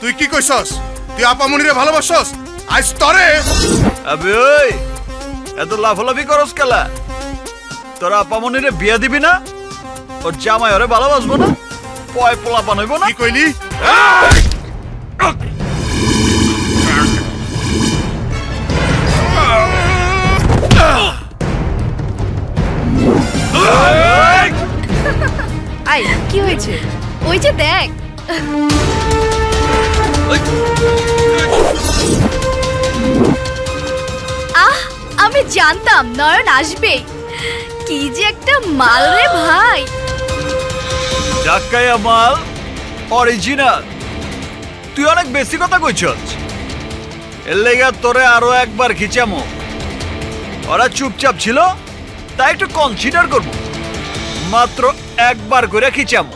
তুই কি কইছস? তুই আপামনিরে ভালোবাসছস? আজ তরে আবে ওই এত লাফালাফি করস কেলা? তোরা আপামনিরে বিয়া দিবি না? ওর জামাই ওরে ভালোবাসবো না? পয় পোলা বানাইবো না? কি কইলি? আই কি হয়েছে? ওই যে দেখ। আহ, আমি জানতাম নয়ন আসবে। কি যে একটা মাল রে ভাই, ঢাকায়া মাল অরিজিনাল। তুই অনেক বেশি কথা কইছস, এর লাগা তোরে আরো একবার খিচামো। ওরা চুপচাপ ছিল, তাই একটু কনসিডার করব, মাত্র একবার করে খিচামো।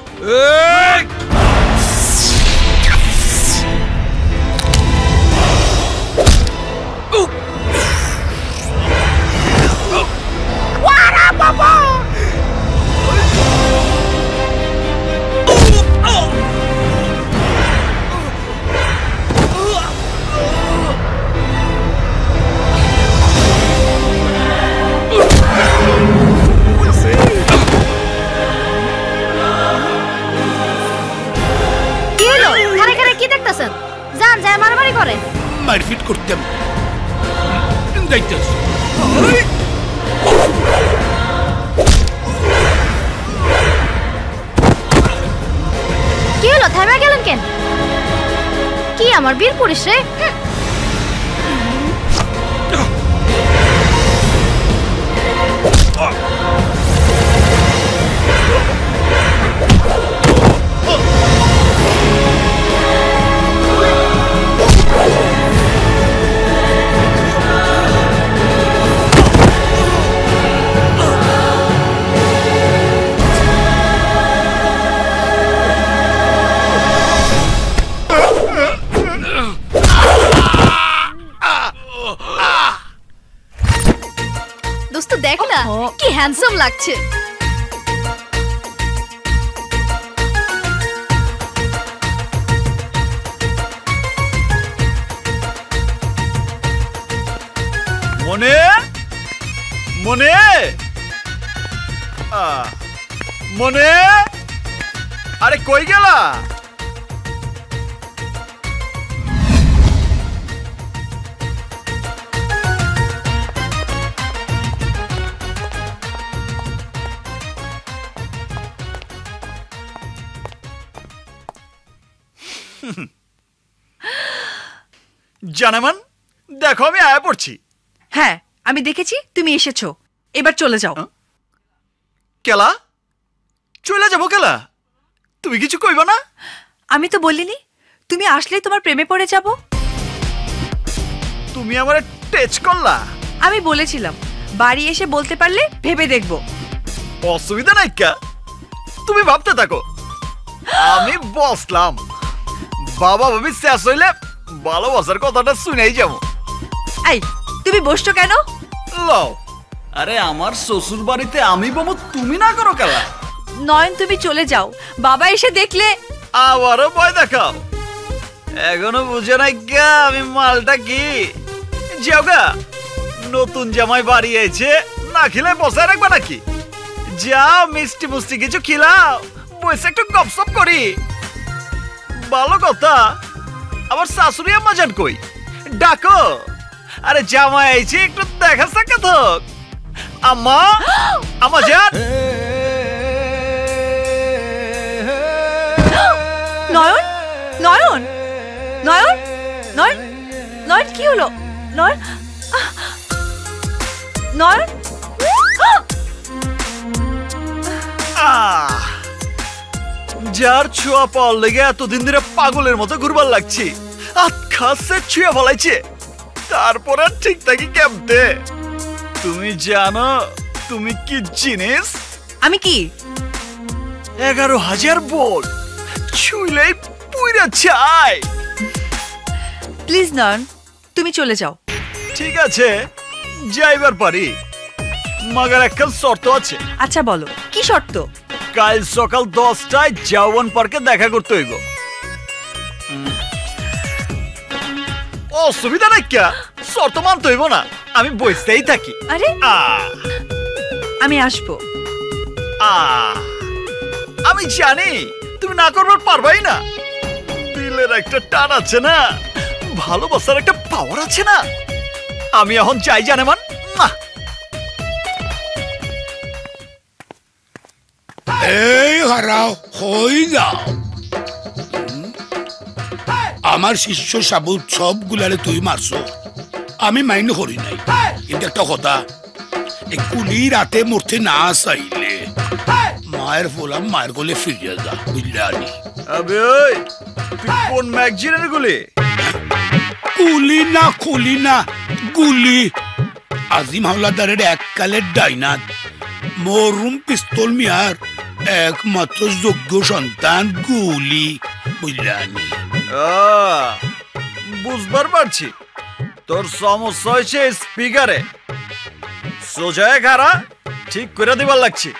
আমার বীর পুলিশ রে, কি হ্যান্ডসাম লাগছে। মনে মনে মনে, আরে কই গেলা? জানামান, দেখো আমি আয়া পড়ছি। হ্যাঁ, আমি দেখেছি তুমি এসেছো, এবার চলে যাও। কেলা চলে যাবো? কেলা তুমি কিছু কইবা না? আমি তো বলিনি তুমি আসলেই তোমার প্রেমে পড়ে যাব। তুমি আমারে টেচ করলা। আমি বলেছিলাম বাড়ি এসে বলতে পারলে ভেবে দেখব। অসুবিধা নাই, কা তুমি ভাবতে থাকো, আমি বসলাম। বাবা ভাবি শেষ হইলে ভালোবাসার কথাটা শুনেই যাবো। এই তুমি বসছো কেন? লও। আরে আমার শ্বশুর বাড়িতে আমি বাবু, তুমি না করো কেলা? নয়ন তুমি চলে যাও, বাবা এসে দেখলে আবারও ভয় দেখাও। এখনো বুঝে নাই গা আমি মালটা কি? যাও গা, নতুন জামাই বাড়ি এসে না খেলে বসে রাখবা নাকি? যাও মিষ্টি মুষ্টি কিছু খিলাও, বসে একটু গপসপ করি। ভালো কথা, আমার শাশুড়ি আম্মা জান কই? ডাকো। আরে জামাই আইছি, একটু দেখা সাক্ষাৎ হোক। আম্মা আম্মা জান। নয়ন নয়ন নয়ন নয়ন নয়ন, কি হলো নয়ন? নয়ন যার ছোঁয়া পাওয়ার লেগে এতদিন ধরে পাগলের মতো ঘুরবার লাগছি, আতখাসে ছুঁয়ে ফলাইছে, তারপর আর ঠিক থাকি কেমতে। তুমি জানো তুমি কি জিনিস? আমি কি? 11,000 বোল, ছুঁইলেই পুইরা চাই। প্লিজ নন, তুমি চলে যাও। ঠিক আছে, যাইবার পারি, মগর একটা শর্ত আছে। আচ্ছা বলো, কি শর্ত? কাল সকাল 10টায় জাওয়ান পার্কে দেখা করতে হইব। অসুবিধা নাই, শর্ত মানতে হইব না, আমি বসতেই থাকি। আরে আমি আসবো, আমি জানি তুমি না করবার পারবাই না। দিলের একটা টান আছে না, ভালোবাসার একটা পাওয়ার আছে না, আমি এখন চাই জানেমান। আমার শিষ্য সাবুত সবগুলারে তুই মারছো, আমি মাইন্ড করি নাই, কিন্তু একটা কথা, এই কুলি রাতে মরতে না চাইলে মায়ের ফোলাম মায়ের গলে ফিরিয়ে যা, বুঝলে? কোন ম্যাগজিনের গুলি? কুলি না, কুলি না, গুলি। আজিম হাওলাদারের এককালের ডাইনাত মরুম পিস্তল মিয়ার একমাত্র যোগ্য সন্তান গুলি, বুঝলানি? বুঝবার পারছি তোর সমস্যা হয়েছে স্পিকারে, সোজা খারা ঠিক করে দিবার লাগছে।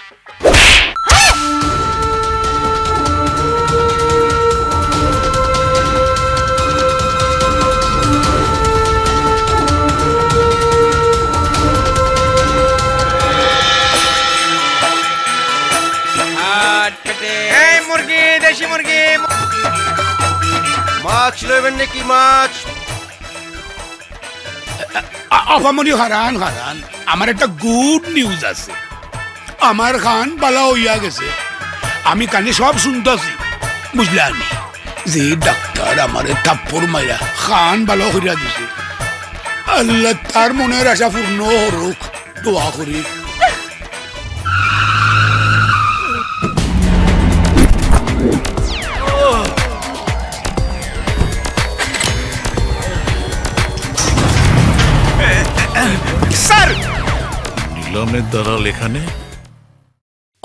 আমার একটা গুড নিউজ আছে, আমার খান বালা হইয়া গেছে, আমি কানে সব শুনতেছি, বুঝলাম? যে ডাক্তার আমার থাপ্পড় মাইরা খান বালা হইয়া দিছে, আল্লাহ তার মনের আশা পূর্ণ হোক, দোয়া করি।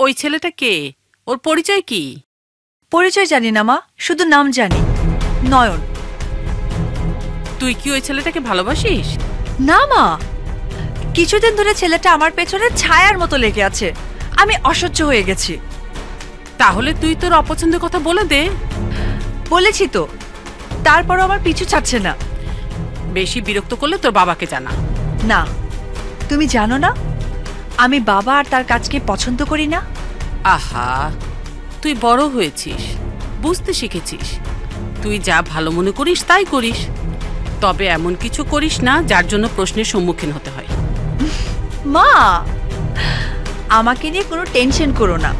ওই ছেলেটা কে, ওর পরিচয় কি? পরিচয় জানি না মা, শুধু নাম জানি, নয়ন। তুই কি ওই ছেলেটাকে ভালোবাসিস? না মা, কিছুদিন ধরে ছেলেটা আমার পেছনে ছায়ার মতো লেগে আছে, আমি অসহ্য হয়ে গেছি। তাহলে তুই তোর অপছন্দের কথা বলে দে। বলেছি তো, তারপরও আমার পিছু ছাড়ছে না। বেশি বিরক্ত করলে তোর বাবাকে জানা। না, তুমি জানো না আমি বাবা আর তার কাজকে পছন্দ করি না। আহা, তুই বড় হয়েছিস, বুঝতে শিখেছিস, তুই যা ভালো মনে করিস তাই করিস, তবে এমন কিছু করিস না যার জন্য প্রশ্নের সম্মুখীন হতে হয়। মা, আমাকে নিয়ে কোনো টেনশন করো না।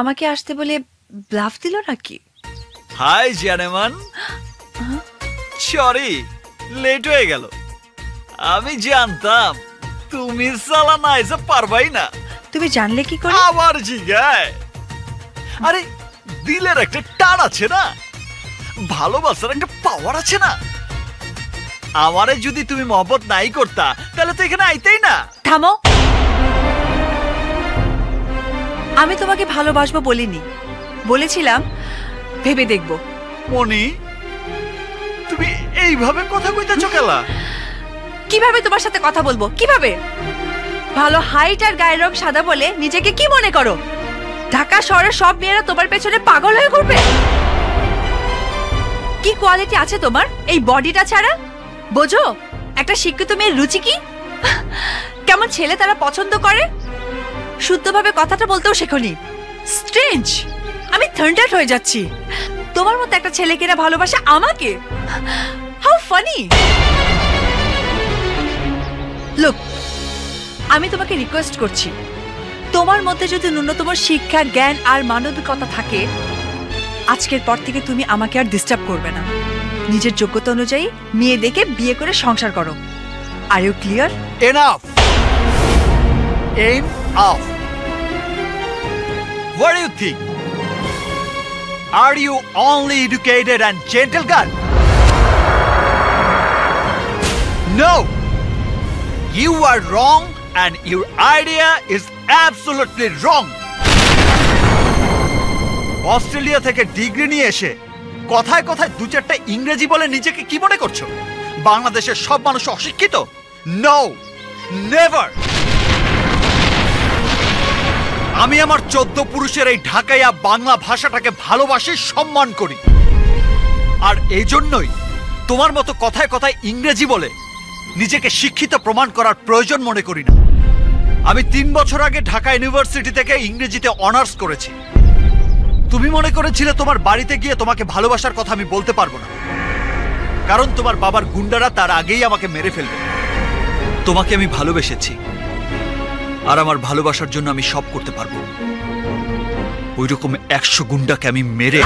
আমাকে আসতে বলে ব্লাফ দিল নাকি? হাই জানেমান, সরি লেট হয়ে গেল। আমি জানতাম তুমি সালা না এসে পারবাই না। তুমি জানলে কি করে? আবার জিগায়। আরে দিলের একটা টান আছে না, ভালোবাসার একটা পাওয়ার আছে না, আমারে যদি তুমি মহব্বত নাই করতা তাহলে তো এখানে আইতেই না। থামো, আমি তোমাকে ভালোবাসবো বলিনি, বলেছিলাম ভেবে দেখবো। মনি, তুমি এইভাবে কথা কইতাছো কেলা? কিভাবে তোমার সাথে কথা বলবো? কিভাবে? ভালো হাইট আর গায়ের রং সাদা বলে নিজেকে কি মনে করো? ঢাকা শহরের সব মেয়েরা তোমার পেছনে পাগল হয়ে ঘুরবে। কি কোয়ালিটি আছে তোমার এই বডিটা ছাড়া? বোঝো একটা শিক্ষিত মেয়ের রুচি কি, কেমন ছেলে তারা পছন্দ করে? শুদ্ধভাবে কথাটা বলতেও শেখনি। স্ট্রেঞ্জ, আমি থান্ডার হয়ে যাচ্ছি তোমার মতো একটা ছেলেকে না ভালোবাসা আমাকে। How funny. লুক, আমি তোমাকে রিকোয়েস্ট করছি, তোমার মধ্যে যদি ন্যূনতম শিক্ষা, জ্ঞান আর মানবিকতা থাকে, আজকের পর থেকে তুমি আমাকে আর ডিস্টার্ব করবে না। নিজের যোগ্যতা অনুযায়ী মেয়ে দেখে বিয়ে করে সংসার করো। Are you clear? Enough. Off. What do you think? Are you only educated and gentle girl? No! You are wrong and your idea is absolutely wrong. Australia থেকে ডিগ্রি নিয়ে এসে কথায় কথায় দু চারটা ইংরেজি বলে নিজেকে কি মনে করছো? বাংলাদেশের সব মানুষ অশিক্ষিত? No, never. আমি আমার ১৪ পুরুষের এই ঢাকাইয়া বাংলা ভাষাটাকে ভালোবাসি, সম্মান করি, আর এই জন্যই তোমার মতো কথায় কথায় ইংরেজি বলে নিজেকে শিক্ষিত প্রমাণ করার প্রয়োজন মনে করি না। আমি ৩ বছর আগে ঢাকা ইউনিভার্সিটি থেকে ইংরেজিতে অনার্স করেছি। তুমি মনে করেছিলে তোমার বাড়িতে গিয়ে তোমাকে ভালোবাসার কথা আমি বলতে পারবো না, কারণ তোমার বাবার গুন্ডারা তার আগেই আমাকে মেরে ফেলবে। তোমাকে আমি ভালোবেসেছি, আর আমার ভালোবাসার জন্য আমি সব করতে পারবো। ওইরকম 100 গুন্ডাকে আমি মেরে